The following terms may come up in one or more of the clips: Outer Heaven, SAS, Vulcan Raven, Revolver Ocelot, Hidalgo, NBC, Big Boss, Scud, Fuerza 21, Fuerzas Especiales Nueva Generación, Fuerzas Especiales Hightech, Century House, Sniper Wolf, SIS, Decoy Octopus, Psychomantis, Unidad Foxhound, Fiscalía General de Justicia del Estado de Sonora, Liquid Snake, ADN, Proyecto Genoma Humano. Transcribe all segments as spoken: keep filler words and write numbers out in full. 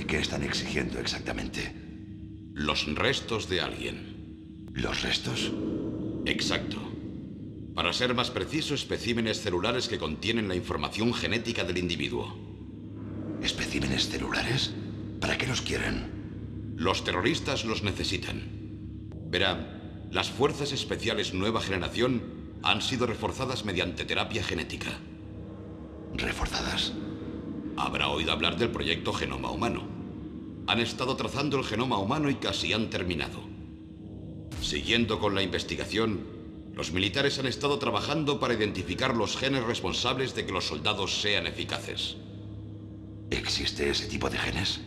¿Y qué están exigiendo exactamente? Los restos de alguien. ¿Los restos? Exacto. Para ser más preciso, especímenes celulares que contienen la información genética del individuo. ¿Especímenes celulares? ¿Para qué los quieren? Los terroristas los necesitan. Verá, las Fuerzas Especiales Nueva Generación han sido reforzadas mediante terapia genética. ¿Reforzadas? Habrá oído hablar del proyecto Genoma Humano. Han estado trazando el genoma humano y casi han terminado. Siguiendo con la investigación, los militares han estado trabajando para identificar los genes responsables de que los soldados sean eficaces. ¿Existe ese tipo de genes?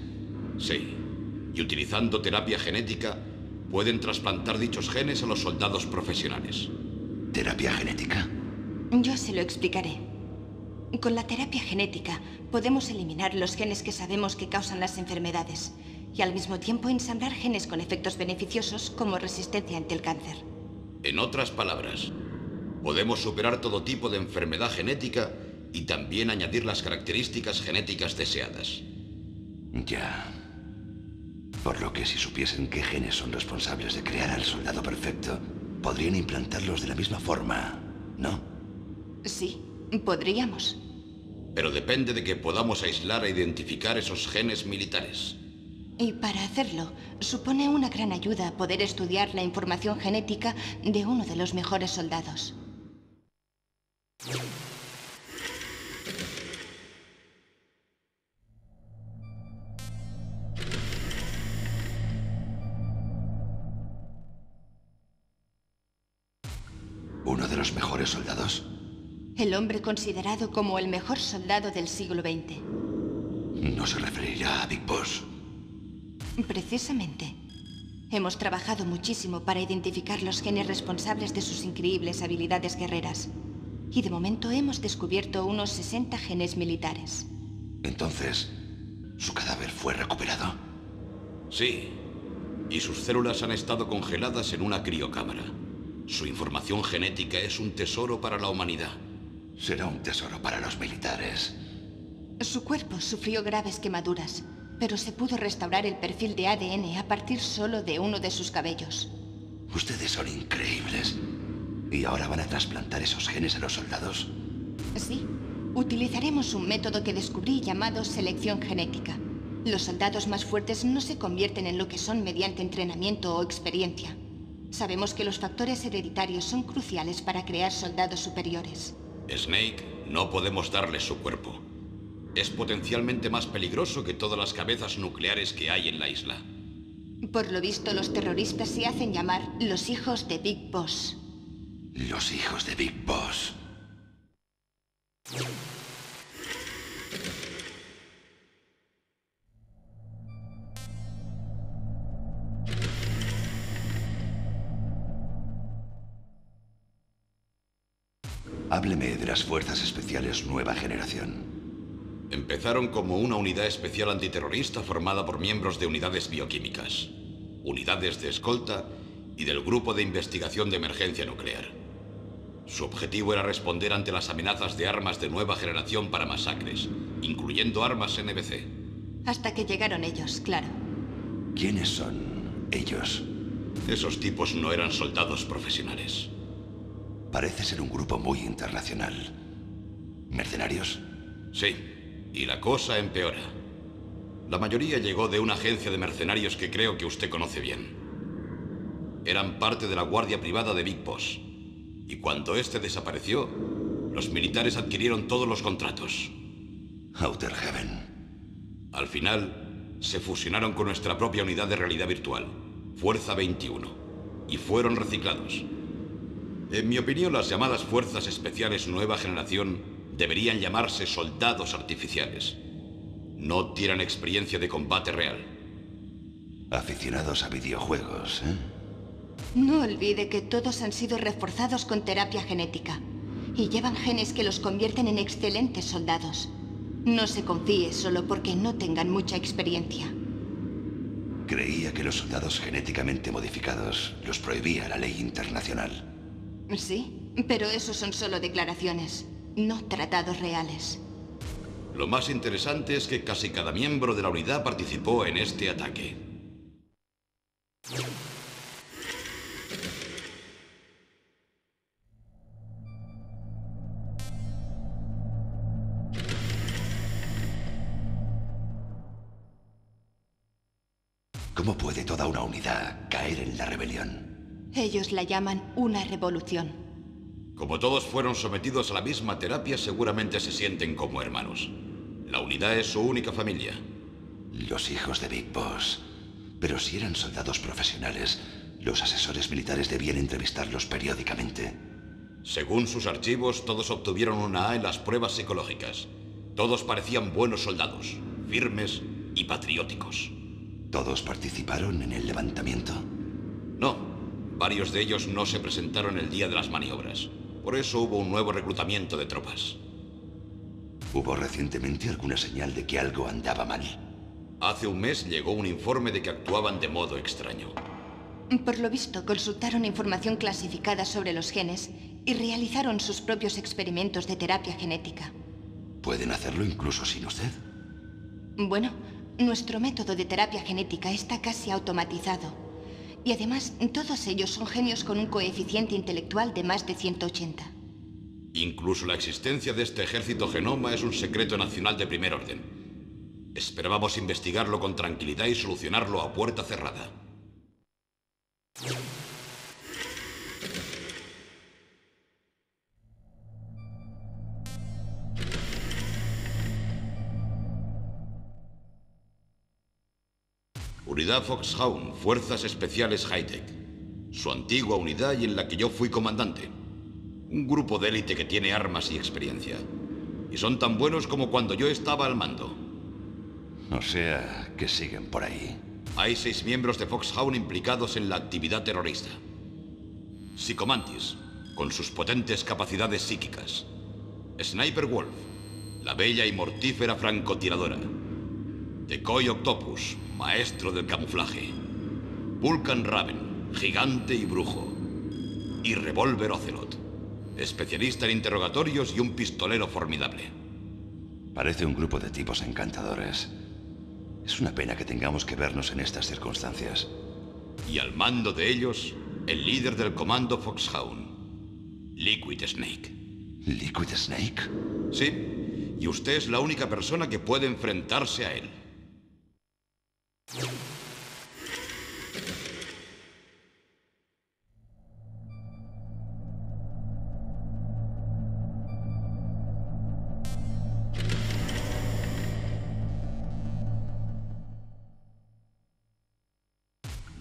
Sí, y utilizando terapia genética, pueden trasplantar dichos genes a los soldados profesionales. ¿Terapia genética? Yo se lo explicaré. Con la terapia genética podemos eliminar los genes que sabemos que causan las enfermedades y al mismo tiempo ensamblar genes con efectos beneficiosos como resistencia ante el cáncer. En otras palabras, podemos superar todo tipo de enfermedad genética y también añadir las características genéticas deseadas. Ya. Por lo que si supiesen qué genes son responsables de crear al soldado perfecto, podrían implantarlos de la misma forma, ¿no? Sí, podríamos. Pero depende de que podamos aislar e identificar esos genes militares. Y para hacerlo, supone una gran ayuda poder estudiar la información genética de uno de los mejores soldados. ¿Uno de los mejores soldados? El hombre considerado como el mejor soldado del siglo veinte. ¿No se referirá a Big Boss? Precisamente. Hemos trabajado muchísimo para identificar los genes responsables de sus increíbles habilidades guerreras. Y de momento hemos descubierto unos sesenta genes militares. Entonces, ¿su cadáver fue recuperado? Sí. Y sus células han estado congeladas en una criocámara. Su información genética es un tesoro para la humanidad. Será un tesoro para los militares. Su cuerpo sufrió graves quemaduras, pero se pudo restaurar el perfil de A D N a partir solo de uno de sus cabellos. Ustedes son increíbles. ¿Y ahora van a trasplantar esos genes a los soldados? Sí. Utilizaremos un método que descubrí llamado selección genética. Los soldados más fuertes no se convierten en lo que son mediante entrenamiento o experiencia. Sabemos que los factores hereditarios son cruciales para crear soldados superiores. Snake, no podemos darle su cuerpo. Es potencialmente más peligroso que todas las cabezas nucleares que hay en la isla. Por lo visto, los terroristas se hacen llamar los hijos de Big Boss. Los hijos de Big Boss. Hábleme de las Fuerzas Especiales Nueva Generación. Empezaron como una unidad especial antiterrorista formada por miembros de unidades bioquímicas, unidades de escolta y del Grupo de Investigación de Emergencia Nuclear. Su objetivo era responder ante las amenazas de armas de nueva generación para masacres, incluyendo armas N B C. Hasta que llegaron ellos, claro. ¿Quiénes son ellos? Esos tipos no eran soldados profesionales. Parece ser un grupo muy internacional. ¿Mercenarios? Sí. Y la cosa empeora. La mayoría llegó de una agencia de mercenarios que creo que usted conoce bien. Eran parte de la guardia privada de Big Boss. Y cuando este desapareció, los militares adquirieron todos los contratos. Outer Heaven. Al final, se fusionaron con nuestra propia unidad de realidad virtual, Fuerza veintiuno, y fueron reciclados. En mi opinión, las llamadas Fuerzas Especiales Nueva Generación deberían llamarse soldados artificiales. No tienen experiencia de combate real. Aficionados a videojuegos, ¿eh? No olvide que todos han sido reforzados con terapia genética y llevan genes que los convierten en excelentes soldados. No se confíe solo porque no tengan mucha experiencia. Creía que los soldados genéticamente modificados los prohibía la ley internacional. Sí, pero eso son solo declaraciones. No tratados reales. Lo más interesante es que casi cada miembro de la unidad participó en este ataque. ¿Cómo puede toda una unidad caer en la rebelión? Ellos la llaman una revolución. Como todos fueron sometidos a la misma terapia, seguramente se sienten como hermanos. La unidad es su única familia. Los hijos de Big Boss. Pero si eran soldados profesionales, los asesores militares debían entrevistarlos periódicamente. Según sus archivos, todos obtuvieron una A en las pruebas psicológicas. Todos parecían buenos soldados, firmes y patrióticos. ¿Todos participaron en el levantamiento? No. Varios de ellos no se presentaron el día de las maniobras. Por eso hubo un nuevo reclutamiento de tropas. ¿Hubo recientemente alguna señal de que algo andaba mal? Hace un mes llegó un informe de que actuaban de modo extraño. Por lo visto, consultaron información clasificada sobre los genes y realizaron sus propios experimentos de terapia genética. ¿Pueden hacerlo incluso sin usted? Bueno, nuestro método de terapia genética está casi automatizado. Y además, todos ellos son genios con un coeficiente intelectual de más de ciento ochenta. Incluso la existencia de este ejército genoma es un secreto nacional de primer orden. Esperábamos investigarlo con tranquilidad y solucionarlo a puerta cerrada. Unidad Foxhound, Fuerzas Especiales Hightech. Su antigua unidad y en la que yo fui comandante. Un grupo de élite que tiene armas y experiencia. Y son tan buenos como cuando yo estaba al mando. O sea, que siguen por ahí. Hay seis miembros de Foxhound implicados en la actividad terrorista. Psychomantis, con sus potentes capacidades psíquicas. Sniper Wolf, la bella y mortífera francotiradora. Decoy Octopus, maestro del camuflaje. Vulcan Raven, gigante y brujo. Y Revolver Ocelot, especialista en interrogatorios y un pistolero formidable. Parece un grupo de tipos encantadores. Es una pena que tengamos que vernos en estas circunstancias. Y al mando de ellos, el líder del comando Foxhound, Liquid Snake. ¿Liquid Snake? Sí, y usted es la única persona que puede enfrentarse a él.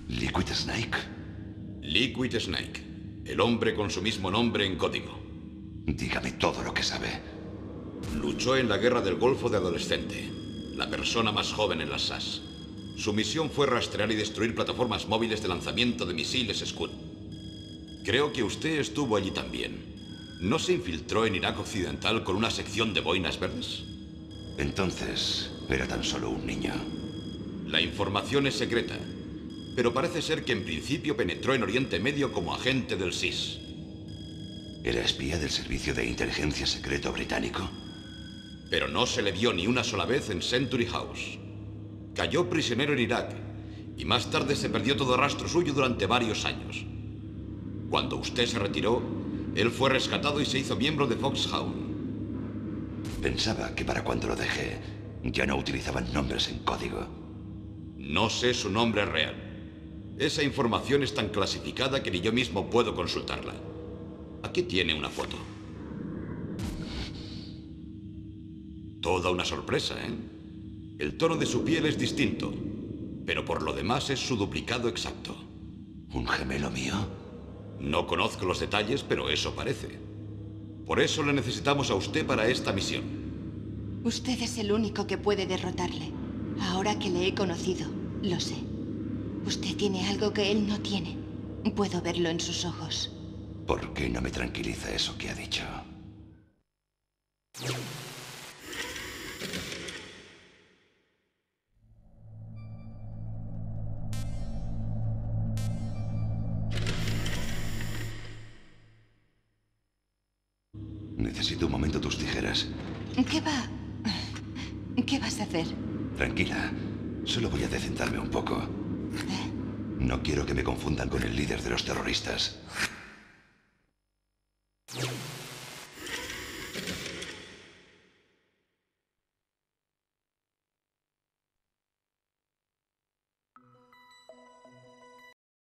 ¿Liquid Snake? Liquid Snake, el hombre con su mismo nombre en código. Dígame todo lo que sabe. Luchó en la guerra del Golfo de adolescente, la persona más joven en las S A S. Su misión fue rastrear y destruir plataformas móviles de lanzamiento de misiles Scud. Creo que usted estuvo allí también. ¿No se infiltró en Irak Occidental con una sección de boinas verdes? Entonces, era tan solo un niño. La información es secreta, pero parece ser que en principio penetró en Oriente Medio como agente del S I S. ¿Era espía del Servicio de Inteligencia Secreto Británico? Pero no se le vio ni una sola vez en Century House. Cayó prisionero en Irak y más tarde se perdió todo rastro suyo durante varios años. Cuando usted se retiró, él fue rescatado y se hizo miembro de Foxhound. Pensaba que para cuando lo dejé, ya no utilizaban nombres en código. No sé su nombre real. Esa información es tan clasificada que ni yo mismo puedo consultarla. Aquí tiene una foto. Toda una sorpresa, ¿eh? El tono de su piel es distinto, pero por lo demás es su duplicado exacto. ¿Un gemelo mío? No conozco los detalles, pero eso parece. Por eso le necesitamos a usted para esta misión. Usted es el único que puede derrotarle. Ahora que le he conocido, lo sé. Usted tiene algo que él no tiene. Puedo verlo en sus ojos. ¿Por qué no me tranquiliza eso que ha dicho? Necesito un momento tus tijeras. ¿Qué va? ¿Qué vas a hacer? Tranquila. Solo voy a decentarme un poco. No quiero que me confundan con el líder de los terroristas.